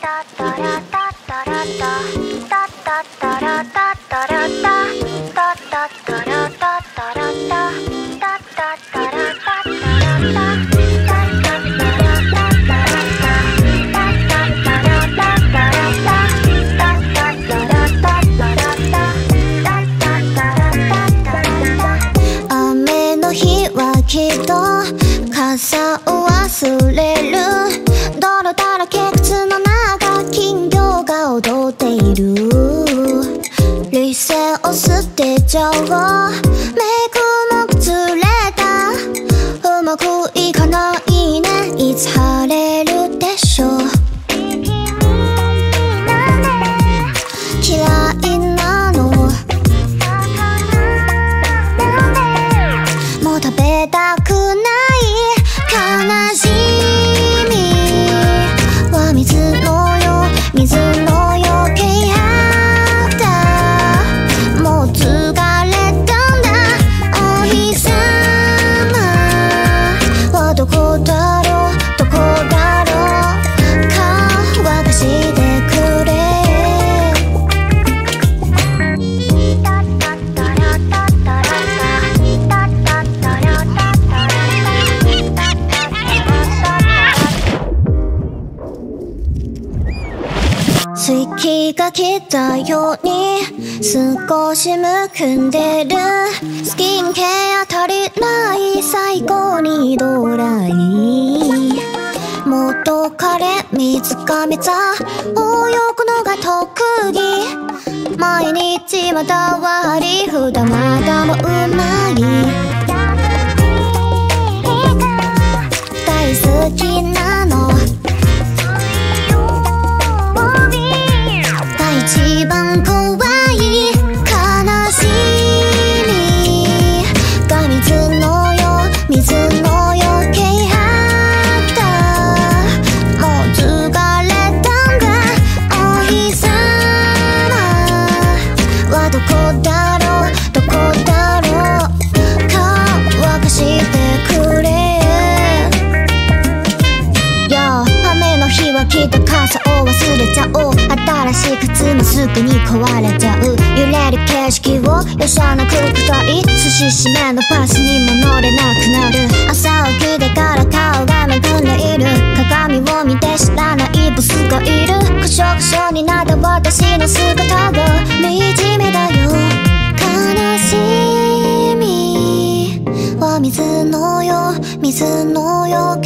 月が来たように少しむくんでるスキンケア足りない最高にドライ元彼水上座お泳ぐのが特技毎日またわり普段まだもうまい大好きなの一番怖い悲しみが水のよ水のよ軽薄だもう疲れたんだお日様はどこだろうどこだろう乾かしてくれ Yo 雨の日はきっと傘を忘れちゃおう新しい靴もすぐに壊れちゃう揺れる景色を容赦なく砕いすししめのバスにも乗れなくなる朝起きてから顔がめくんでいる鏡を見て知らないボスがいるこしょこしょになった私の姿を惨めだよ悲しみは水のよ水のよ